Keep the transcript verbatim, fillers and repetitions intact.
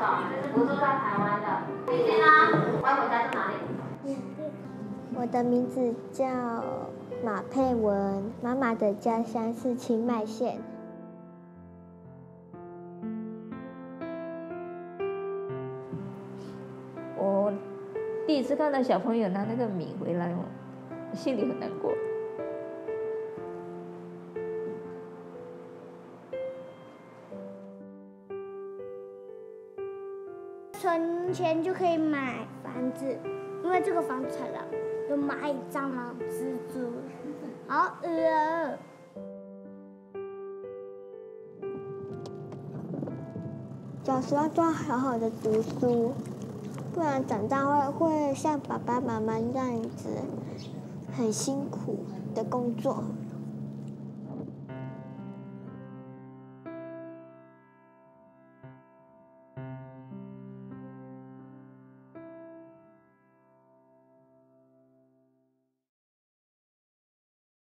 少，就是不住在台湾的。你先呢？外婆家住哪里？我的名字叫马佩文，妈妈的家乡是清迈县。 我第一次看到小朋友拿那个米回来，我心里很难过。存钱就可以买房子，因为这个房子很老，有蚂蚁、蟑螂、蜘蛛，好恶啊！ 小时候就要好好的读书。 不然长大会会像爸爸妈妈那样子，很辛苦的工作。